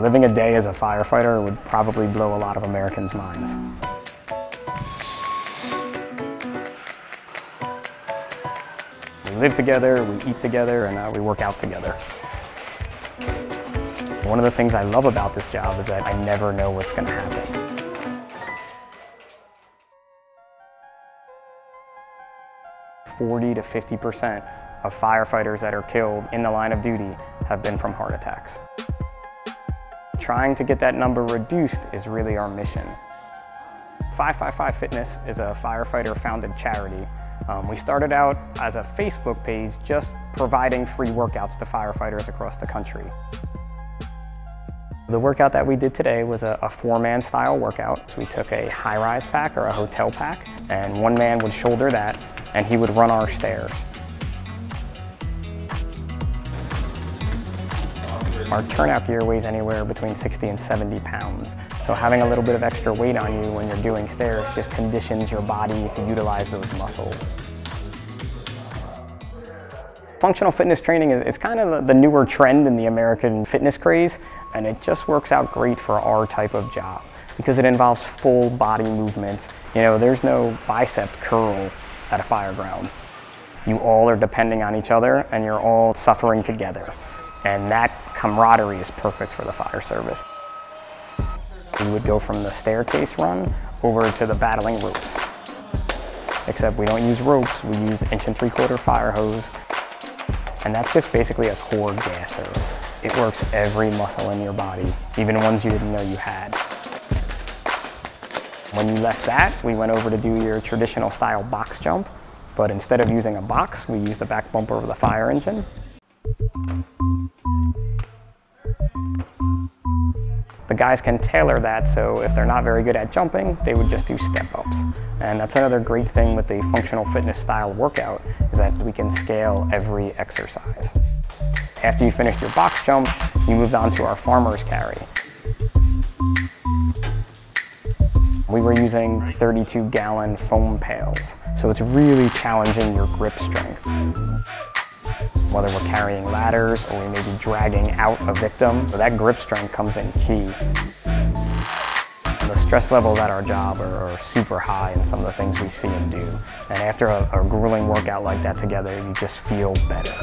Living a day as a firefighter would probably blow a lot of Americans' minds. We live together, we eat together, and we work out together. One of the things I love about this job is that I never know what's going to happen.40% to 50% of firefighters that are killed in the line of duty have been from heart attacks. Trying to get that number reduced is really our mission. 555 Fitness is a firefighter-founded charity. We started out as a Facebook page just providing free workouts to firefighters across the country. The workout that we did today was a four-man style workout. So we took a high-rise pack or a hotel pack, and one man would shoulder that, and he would run our stairs. Our turnout gear weighs anywhere between 60 and 70 pounds, so having a little bit of extra weight on you when you're doing stairs just conditions your body to utilize those muscles. Functional fitness training is kind of the newer trend in the American fitness craze, and it just works out great for our type of job because it involves full body movements. You know, there's no bicep curl at a fireground. You all are depending on each other, and you're all suffering together. And that camaraderie is perfect for the fire service. We would go from the staircase run over to the battling ropes. Except we don't use ropes, we use 1¾ inch fire hose. And that's just basically a core gasser. It works every muscle in your body, even ones you didn't know you had. When you left that, we went over to do your traditional style box jump, but instead of using a box, we used the back bumper of the fire engine. The guys can tailor that, so if they're not very good at jumping, they would just do step-ups. And that's another great thing with the functional fitness style workout, is that we can scale every exercise. After you finished your box jumps, you moved on to our farmer's carry. We were using 32-gallon foam pails, so it's really challenging your grip strength. Whether we're carrying ladders or we may be dragging out a victim, so that grip strength comes in key. The stress levels at our job are super high in some of the things we see and do. And after a grueling workout like that together, you just feel better.